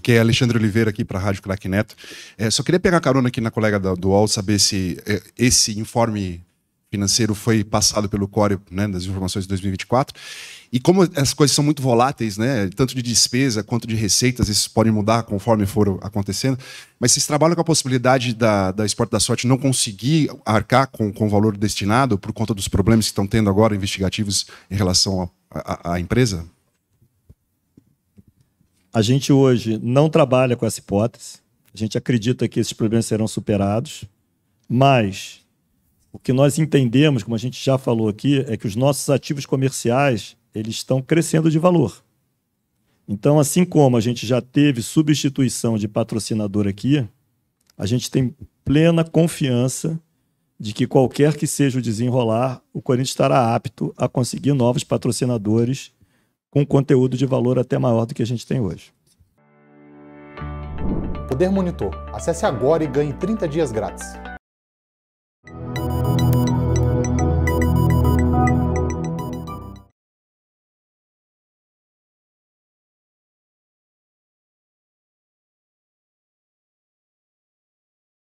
Ok, Alexandre Oliveira aqui para a Rádio Craque Neto. Só queria pegar carona aqui na colega do UOL, saber se esse informe financeiro foi passado pelo Core, né, das informações de 2024. E como as coisas são muito voláteis, né, tanto de despesa quanto de receitas, esses podem mudar conforme for acontecendo, mas vocês trabalham com a possibilidade da Esporte da Sorte não conseguir arcar com o valor destinado por conta dos problemas que estão tendo agora, investigativos, em relação à empresa? A gente hoje não trabalha com essa hipótese. A gente acredita que esses problemas serão superados, mas o que nós entendemos, como a gente já falou aqui, é que os nossos ativos comerciais eles estão crescendo de valor. Então, assim como a gente já teve substituição de patrocinador aqui, a gente tem plena confiança de que qualquer que seja o desenrolar, o Corinthians estará apto a conseguir novos patrocinadores com conteúdo de valor até maior do que a gente tem hoje. Poder Monitor. Acesse agora e ganhe 30 dias grátis.